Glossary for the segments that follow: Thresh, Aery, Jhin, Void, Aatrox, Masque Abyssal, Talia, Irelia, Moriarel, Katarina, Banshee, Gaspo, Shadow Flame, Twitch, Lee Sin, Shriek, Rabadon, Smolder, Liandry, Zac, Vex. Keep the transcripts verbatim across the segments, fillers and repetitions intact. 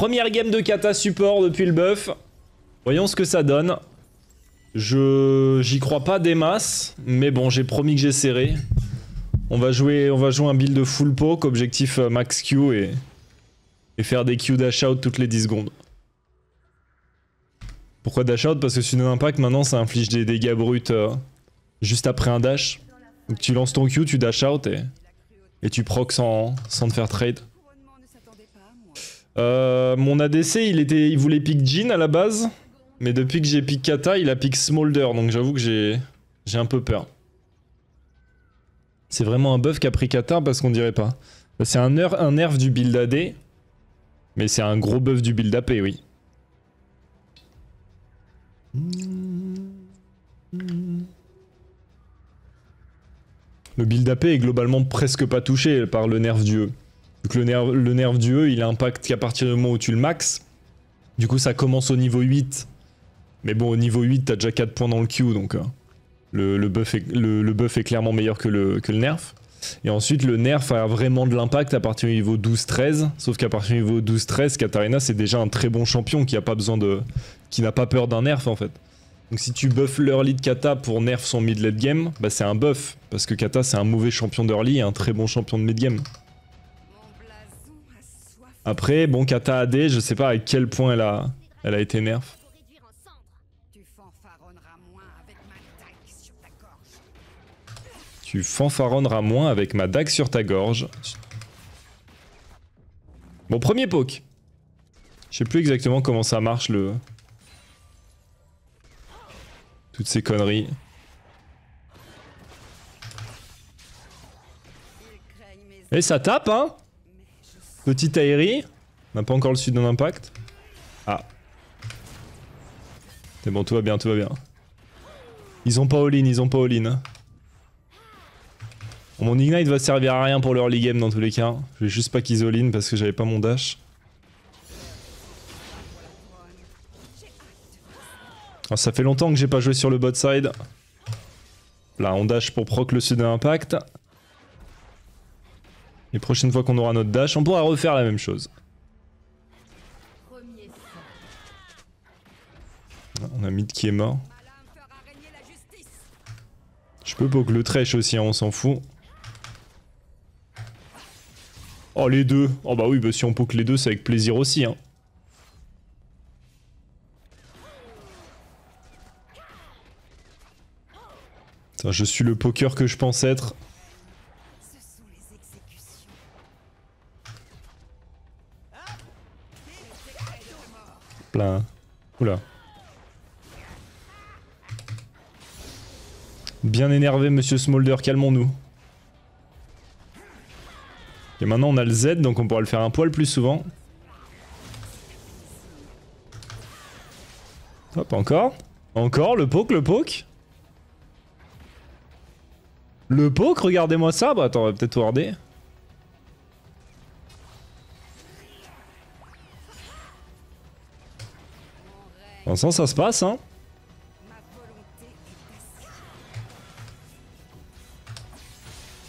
Première game de kata support depuis le buff. Voyons ce que ça donne. Je... J'y crois pas des masses, mais bon, j'ai promis que j'essaierai. On va jouer, on va jouer un build de full poke, objectif max Q et, et faire des Q dash out toutes les dix secondes. Pourquoi dash out? Parce que Sudden Impact maintenant ça inflige des dégâts bruts euh, juste après un dash. Donc tu lances ton Q, tu dash out et, et tu proc sans, sans te faire trade. Euh, mon A D C il, était, il voulait pick Jhin à la base, mais depuis que j'ai pick Kata il a pick Smolder, donc j'avoue que j'ai j'ai un peu peur. C'est vraiment un buff qu'a pris Kata parce qu'on dirait pas. C'est un, un nerf du build A D, mais c'est un gros buff du build A P, oui. Le build A P est globalement presque pas touché par le nerf du E. Donc le nerf, le nerf du E, il impacte qu'à partir du moment où tu le max. Du coup, ça commence au niveau huit. Mais bon, au niveau huit, t'as déjà quatre points dans le Q, donc euh, le, le, buff est, le, le buff est clairement meilleur que le, que le nerf. Et ensuite, le nerf a vraiment de l'impact à partir du niveau douze treize. Sauf qu'à partir du niveau douze treize, Katarina, c'est déjà un très bon champion qui a pas besoin de... qui n'a pas peur d'un nerf, en fait. Donc si tu buffes l'early de Kata pour nerf son mid-late game, bah c'est un buff. Parce que Kata, c'est un mauvais champion d'early et un très bon champion de mid-game. Après, bon, Kata A D, je sais pas à quel point elle a, elle a été nerf. Tu fanfaronneras moins avec ma dague sur ta gorge. Bon, premier poke. Je sais plus exactement comment ça marche le... Toutes ces conneries. Et ça tape, hein? Petite Aery. On n'a pas encore le Sudden Impact. Ah. C'est bon, tout va bien, tout va bien. Ils ont pas all-in, ils ont pas all-in. Mon ignite va servir à rien pour leur early game dans tous les cas. Je vais juste pas qu'ils all-in parce que j'avais pas mon dash. Alors, ça fait longtemps que j'ai pas joué sur le bot side. Là on dash pour proc le Sudden Impact. Les prochaines fois qu'on aura notre dash, on pourra refaire la même chose. On a mid qui est mort. Je peux poke le trèche aussi, hein, on s'en fout. Oh les deux. Oh bah oui, bah si on poke les deux c'est avec plaisir aussi, hein. Putain, je suis le poker que je pense être. Plein. Oula. Bien énervé monsieur Smolder, calmons-nous. Et maintenant on a le Z, donc on pourra le faire un poil plus souvent. Hop, encore. Encore, le poke, le poke. Le poke, regardez-moi ça. Bah attends, on va peut-être warder. Dans le sens, ça se passe, hein.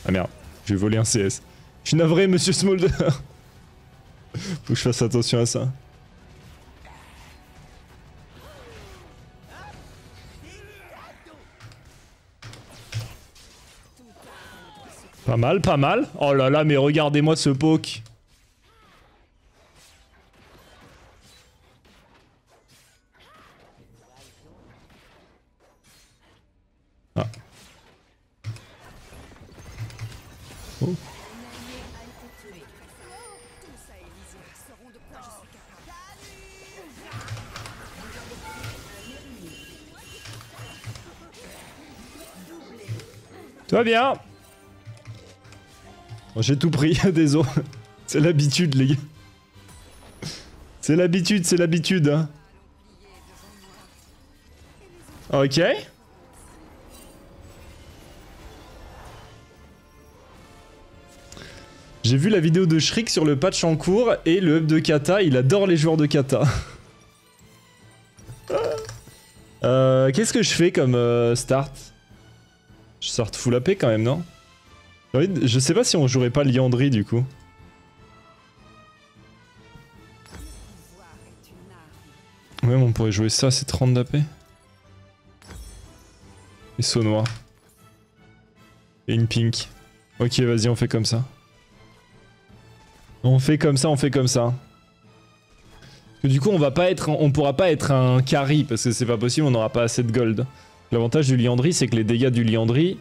Ah merde, j'ai volé un C S. Je suis navré, monsieur Smolder. Faut que je fasse attention à ça. Pas mal, pas mal. Oh là là, mais regardez-moi ce poke. Ah. Oh. Tout va bien. Oh, j'ai tout pris, désolé. C'est l'habitude, les gars. C'est l'habitude, c'est l'habitude. Hein. Ok. J'ai vu la vidéo de Shriek sur le patch en cours et le hub de Kata, il adore les joueurs de Kata. euh, Qu'est-ce que je fais comme euh, start? Je start full A P quand même, non? Je sais pas si on jouerait pas Liandry du coup. Même on pourrait jouer ça, c'est trente d'A P. Et saut noir. Et une pink. Ok, vas-y, on fait comme ça. On fait comme ça, on fait comme ça. Parce que du coup, on va pas être, on pourra pas être un carry parce que c'est pas possible, on n'aura pas assez de gold. L'avantage du Liandry, c'est que les dégâts du Liandry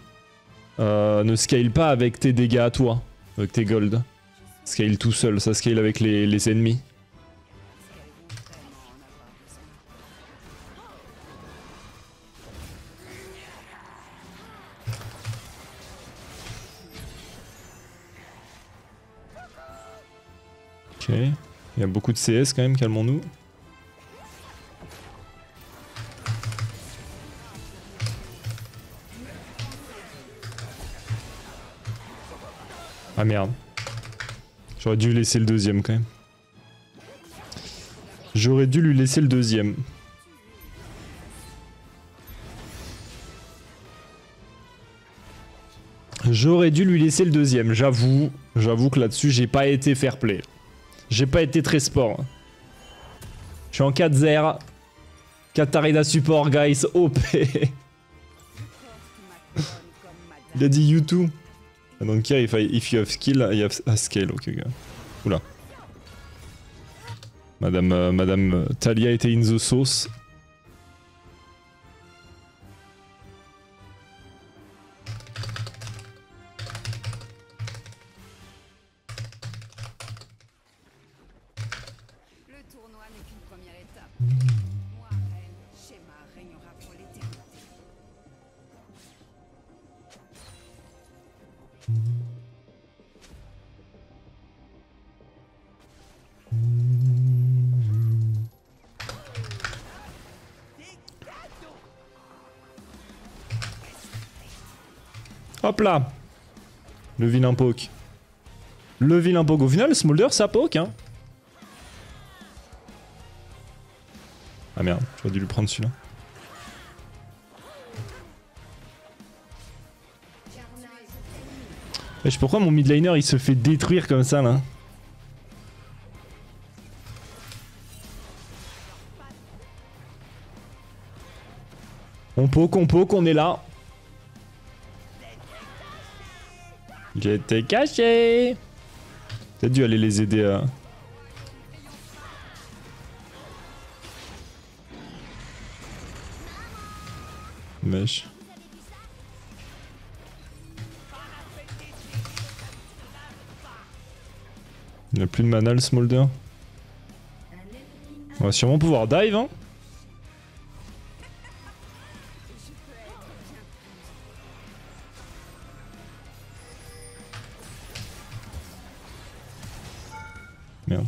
euh, ne scale pas avec tes dégâts à toi, avec tes gold. Scale tout seul, ça scale avec les, les ennemis. Ok, il y a beaucoup de C S quand même, calmons-nous. Ah merde. J'aurais dû laisser le deuxième quand même. J'aurais dû lui laisser le deuxième. J'aurais dû lui laisser le deuxième, j'avoue. J'avoue que là-dessus, j'ai pas été fair play. J'ai pas été très sport. Je suis en quatre zéro. Katarina support, guys, O P. Il a dit you too. I don't care if, I, if you have skill, I have a scale, ok gars. Oula. Madame, euh, Madame Talia était in the sauce. Le tournoi n'est qu'une première étape. Mmh. Moi, reine, schéma régnera pour l'éternité. Hop là, le vilain poke. Le vilain poke. Au final, le Smolder, ça poke, hein. Ah merde, j'aurais dû lui prendre celui-là. Je sais pourquoi mon midliner il se fait détruire comme ça là. On poke, on poke, on est là. J'étais caché. T'as dû aller les aider à... Mèche. Il n'a plus de mana le Smolder. On va sûrement pouvoir dive hein. Merde.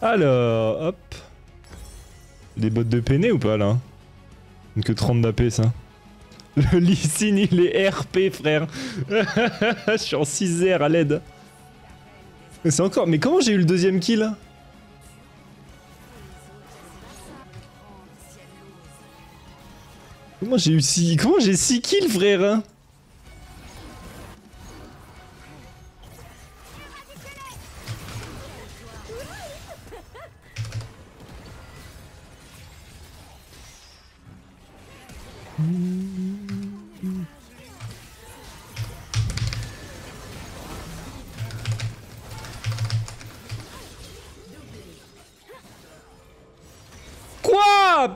Alors, hop. Des bottes de peiné ou pas là? Donc que trente d'A P ça. Le Lee Sin il est R P frère. Je suis en six R à l'aide. C'est encore... Mais comment j'ai eu le deuxième kill? Comment j'ai eu six... Comment j'ai six kills frère?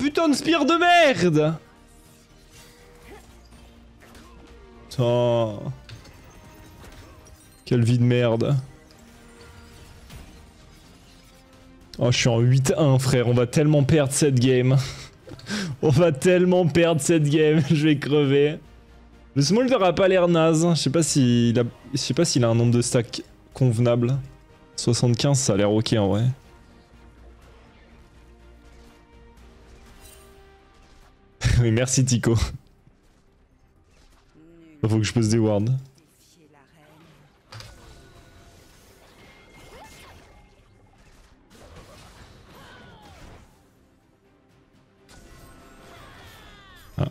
Putain de spire de merde. Putain. Quelle vie de merde. Oh je suis en huit un frère, on va tellement perdre cette game. On va tellement perdre cette game, je vais crever. Le Smolder a pas l'air naze, je sais pas s'il a... je sais pas s'il a un nombre de stacks convenable. soixante-quinze ça a l'air ok en vrai. Mais merci Tico. Faut que je pose des wards. Ah.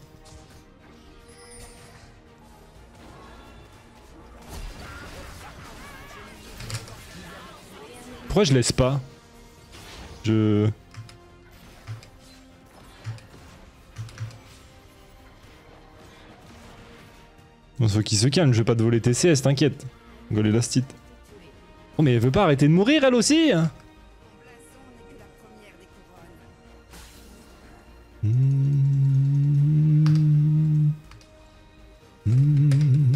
Pourquoi je laisse pas? Je... Bon, faut qu'il se calme, je vais pas te voler T C S, t'inquiète. Golé l'astite. Oh mais elle veut pas arrêter de mourir elle aussi. Mmh. Mmh.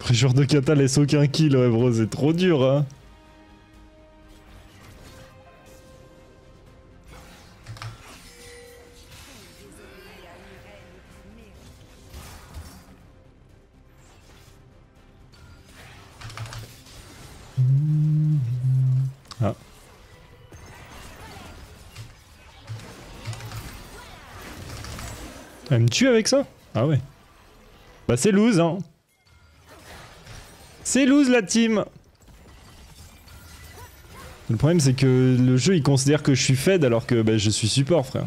Après, joueur de kata laisse aucun kill, ouais bro, c'est trop dur hein. Elle me tue avec ça? Ah ouais. Bah c'est lose hein. C'est lose la team. Le problème c'est que le jeu il considère que je suis fed alors que bah, je suis support frère.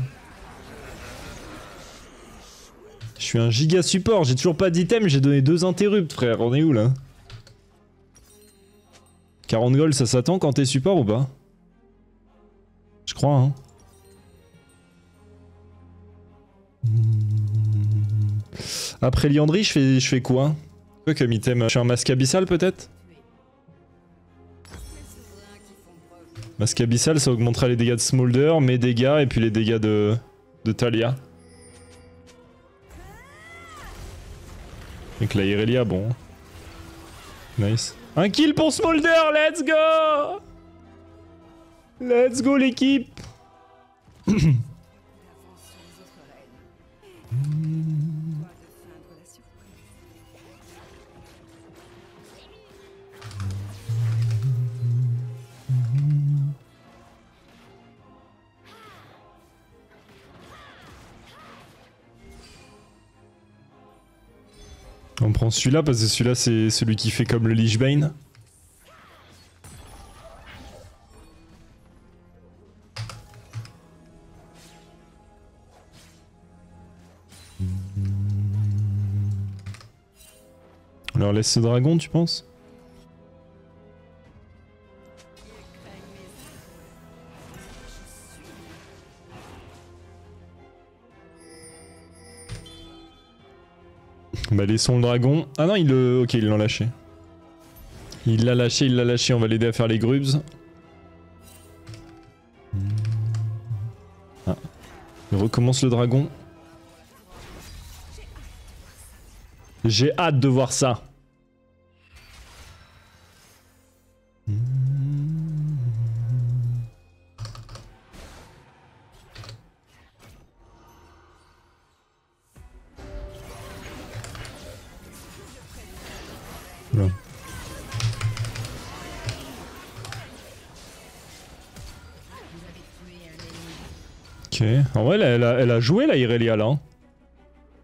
Je suis un giga support, j'ai toujours pas d'item, j'ai donné deux interrupts frère, on est où là? quarante gold ça s'attend quand t'es support ou pas? Je crois hein. Après Liandry, je fais, je fais quoi? Quoi comme item? Je suis un masque abyssal peut-être? Masque abyssal, ça augmentera les dégâts de Smolder, mes dégâts et puis les dégâts de, de Talia. Avec la Irelia, bon. Nice. Un kill pour Smolder, let's go! Let's go l'équipe! On prend celui-là parce que celui-là c'est celui qui fait comme le Lich Bane. On leur laisse ce dragon tu penses? Bah laissons le dragon. Ah non il le... Ok il l'a lâché. Il l'a lâché, il l'a lâché, on va l'aider à faire les grubs. Ah. Il recommence le dragon. J'ai hâte de voir ça. Ok, en vrai elle a, elle a, elle a joué la Irelia là. Hein.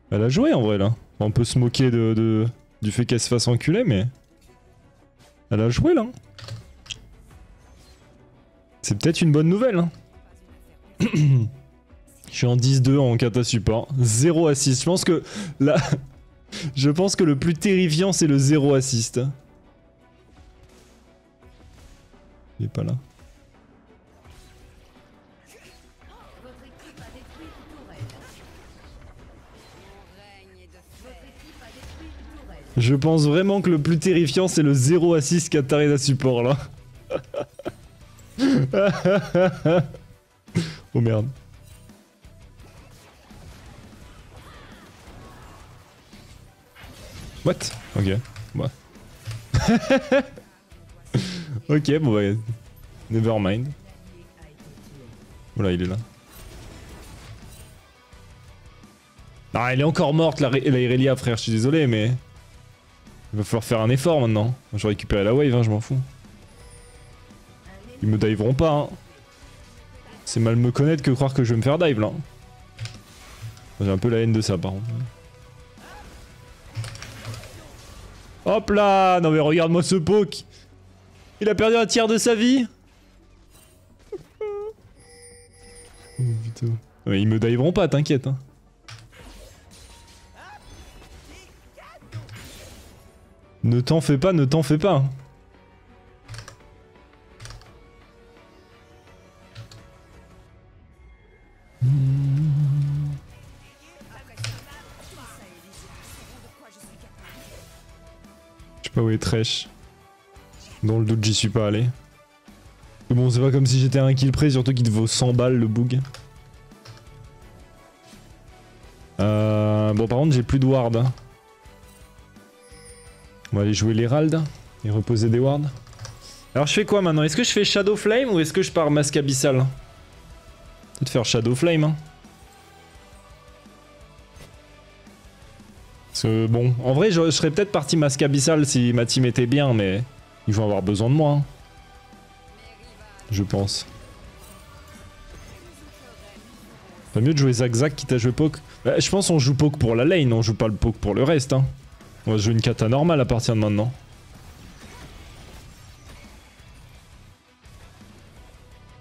Elle a joué en vrai là. On peut se moquer de, de, du fait qu'elle se fasse enculer mais... Elle a joué là. C'est peut-être une bonne nouvelle. Hein. Je suis en dix deux en kata support. zéro à six. Je pense que là... Je pense que le plus terrifiant c'est le zéro assist. Il est pas là. Je pense vraiment que le plus terrifiant c'est le zéro assist Katarina support là. Oh merde. What? Ok, bah. Ok, bon bah. Never mind. Voilà, il est là. Ah, elle est encore morte, la, la Irelia, frère, je suis désolé, mais. Il va falloir faire un effort maintenant. Je vais récupérer la wave, hein, je m'en fous. Ils me diveront pas, hein. C'est mal me connaître que croire que je vais me faire dive là. J'ai un peu la haine de ça par contre. Hop là! Non mais regarde-moi ce poke! Il a perdu un tiers de sa vie! Oh putain. Ouais, ils me diveront pas, t'inquiète hein. Ne t'en fais pas, ne t'en fais pas. Je sais pas où est Thresh. Dans le doute, j'y suis pas allé. Mais bon, c'est pas comme si j'étais un kill près, surtout qu'il te vaut cent balles le bug. Euh, bon, par contre, j'ai plus de ward. On va aller jouer l'Hérald et reposer des wards. Alors je fais quoi maintenant? Est-ce que je fais Shadow Flame ou est-ce que je pars Masque Abyssal? Peut-être faire Shadow Flame. Hein. Parce que bon, en vrai je, je serais peut-être parti Masque Abyssal si ma team était bien, mais ils vont avoir besoin de moi. Hein. Je pense. Pas mieux de jouer Zac Zac quitte à jouer Poke. Bah, je pense qu'on joue Poke pour la lane, on joue pas le Poke pour le reste. Hein. On va jouer une cata normale à partir de maintenant.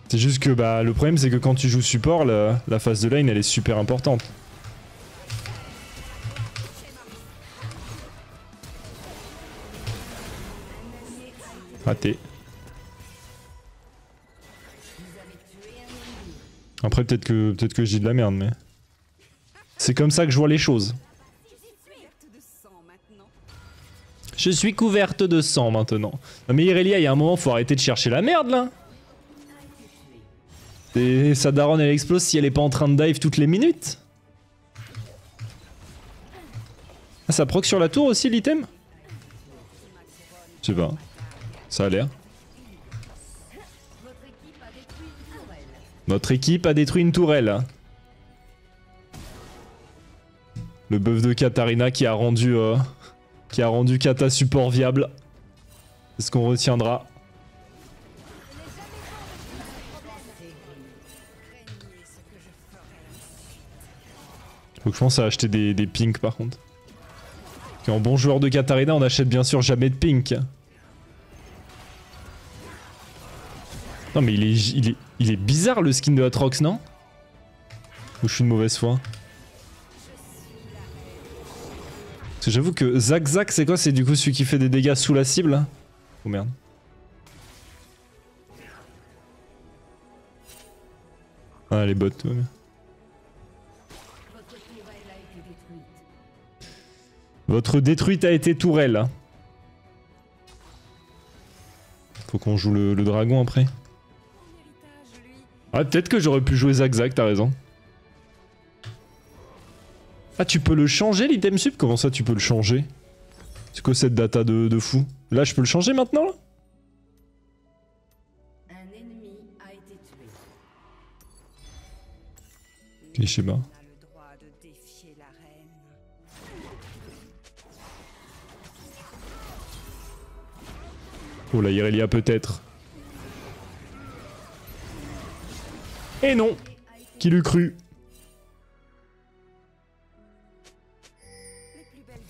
C'est juste que bah le problème c'est que quand tu joues support, la, la phase de lane elle est super importante. Raté. Après peut-être que peut-être que je dis de la merde mais... C'est comme ça que je vois les choses. Je suis couverte de sang maintenant. Non mais Irelia, il y a un moment, faut arrêter de chercher la merde là. Et sa daronne elle explose si elle est pas en train de dive toutes les minutes. Ah, ça proc sur la tour aussi l'item? Je sais pas. Ça a l'air. Notre équipe a détruit une tourelle. Le buff de Katarina qui a rendu... Euh... qui a rendu Kata support viable. C'est ce qu'on retiendra. Faut que je pense à acheter des, des pinks par contre. Et en bon joueur de Katarina, on n'achète bien sûr jamais de pink. Non mais il est, il est, il est bizarre le skin de Aatrox, non? Ou je suis une mauvaise foi? Parce que j'avoue que Zac Zac c'est quoi? C'est du coup celui qui fait des dégâts sous la cible? Oh merde. Ah les bots. Ouais. Votre détruite a été tourelle. Faut qu'on joue le, le dragon après. Ah peut-être que j'aurais pu jouer Zac Zac, t'as raison. Ah, tu peux le changer l'item sub? Comment ça tu peux le changer? C'est quoi cette data de, de fou? Là je peux le changer maintenant là? Un ennemi a été tué. Ok, je sais pas. Oh la Irelia peut-être. Et non! Qui l'eût cru?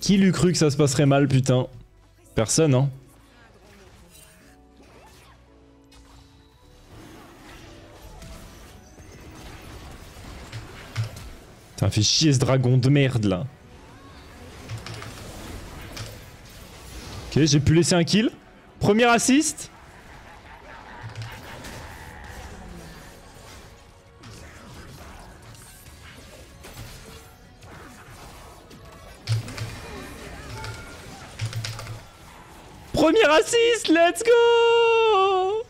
Qui l'eût cru que ça se passerait mal, putain? Personne, hein? Putain, fait chier ce dragon de merde, là. Ok, j'ai pu laisser un kill. Premier assist. Premier assist, let's go!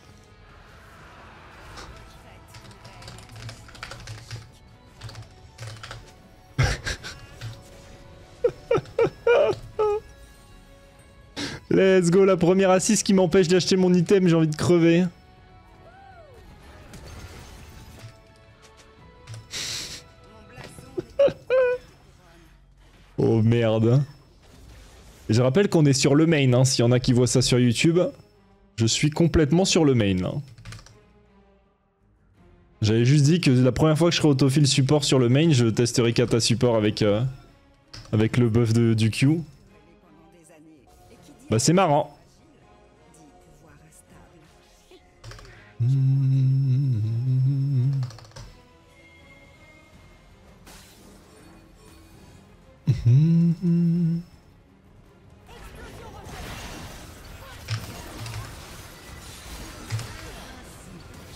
Let's go, la première assist qui m'empêche d'acheter mon item, j'ai envie de crever. Oh merde. Je rappelle qu'on est sur le main, hein. S'il y en a qui voient ça sur YouTube, je suis complètement sur le main. Hein. J'avais juste dit que la première fois que je serai autofill support sur le main, je testerai Kata support avec, euh, avec le buff de, du Q. Bah c'est marrant.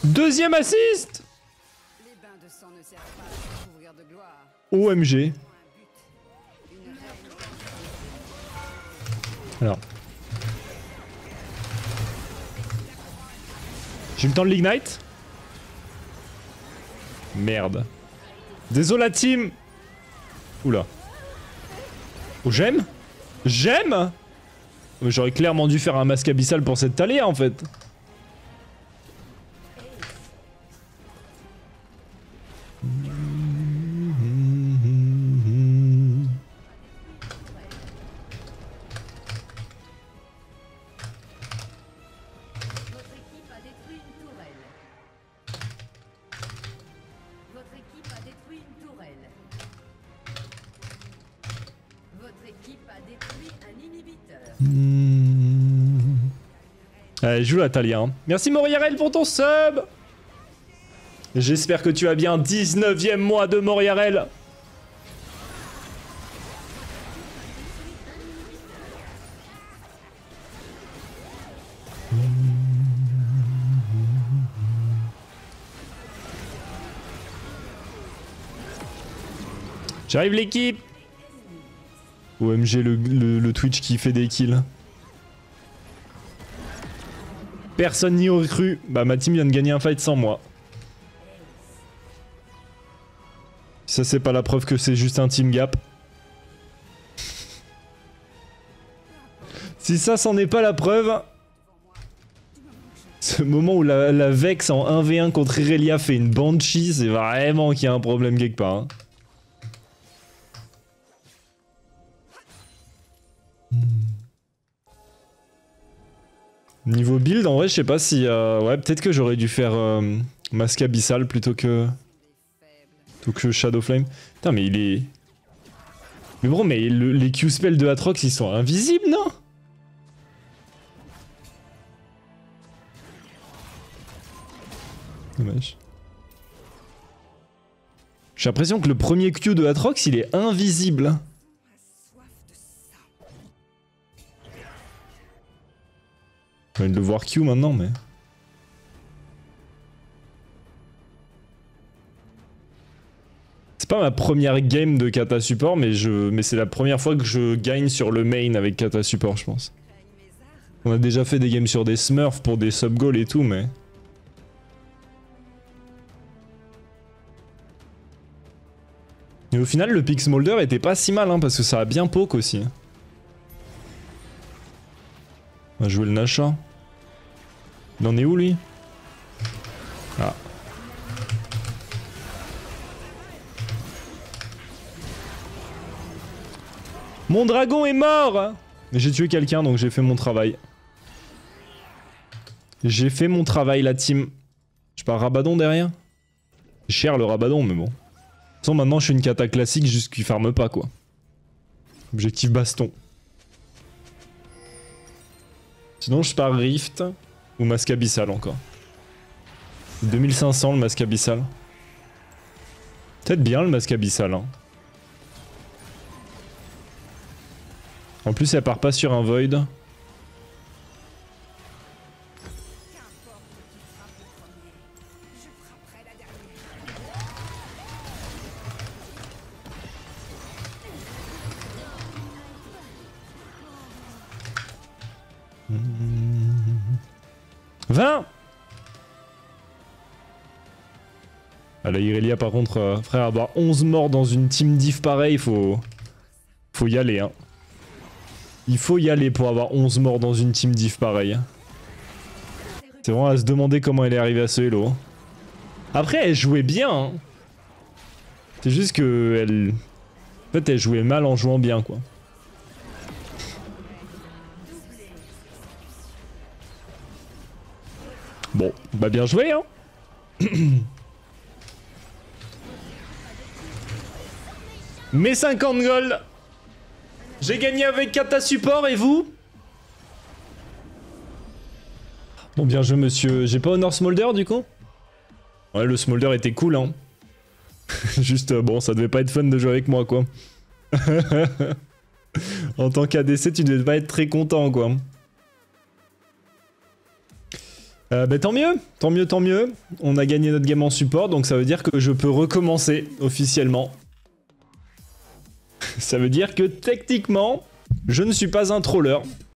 Deuxième assist. O M G. Alors. J'ai eu le temps de l'ignite. Merde. Désolé la team. Oula. Oh, j'aime. J'aime. J'aurais clairement dû faire un masque abyssal pour cette Talia en fait. Allez, joue la Talia. Hein. Merci Moriarel pour ton sub. J'espère que tu as bien dix-neuvième mois de Moriarel. J'arrive l'équipe. O M G le, le, le Twitch qui fait des kills. Personne n'y aurait cru. Bah ma team vient de gagner un fight sans moi. Ça c'est pas la preuve que c'est juste un team gap. Si ça c'en est pas la preuve. Ce moment où la, la Vex en un v un contre Irelia fait une Banshee, c'est vraiment qu'il y a un problème quelque part. Hein. Niveau build, en vrai, je sais pas si... Euh, ouais, peut-être que j'aurais dû faire euh, Masque Abyssal plutôt que... plutôt que Shadow Flame. Putain, mais il est... Mais bon, mais le, les Q-spells de Aatrox, ils sont invisibles, non? Dommage. J'ai l'impression que le premier Q de Aatrox, il est invisible. Je vais devoir Q maintenant, mais... C'est pas ma première game de Kata Support, mais, je... mais c'est la première fois que je gagne sur le main avec Kata Support, je pense. On a déjà fait des games sur des smurfs pour des sub-goals et tout, mais... Et au final, le pick Smolder était pas si mal, hein, parce que ça a bien poke aussi. On va jouer le Nasha. Il en est où lui? Ah. Mon dragon est mort. Mais j'ai tué quelqu'un donc j'ai fait mon travail. J'ai fait mon travail la team. Je pars Rabadon derrière. C'est cher le Rabadon mais bon. De toute façon maintenant je suis une cata classique juste qui farme pas quoi. Objectif baston. Sinon je pars Rift. Ou Masque Abyssal encore. deux mille cinq cents le Masque Abyssal. Peut-être bien le Masque Abyssal. Hein. En plus elle part pas sur un Void. vingt. Ah là, Irelia par contre, euh, frère, avoir onze morts dans une team diff pareil, faut... Faut y aller, hein. Il faut y aller pour avoir onze morts dans une team diff pareil. C'est vraiment à se demander comment elle est arrivée à ce hello. Après, elle jouait bien, hein. C'est juste que... Elle... En fait, elle jouait mal en jouant bien, quoi. Bon, bah bien joué hein. Mes cinquante gold. J'ai gagné avec Kata Support, et vous? Bon, bien joué, monsieur. J'ai pas honor Smolder, du coup? Ouais, le Smolder était cool, hein. Juste, euh, bon, ça devait pas être fun de jouer avec moi, quoi. En tant qu'A D C, tu devais pas être très content, quoi. Euh, bah, tant mieux, tant mieux, tant mieux. On a gagné notre game en support, donc ça veut dire que je peux recommencer officiellement. Ça veut dire que techniquement, je ne suis pas un troller.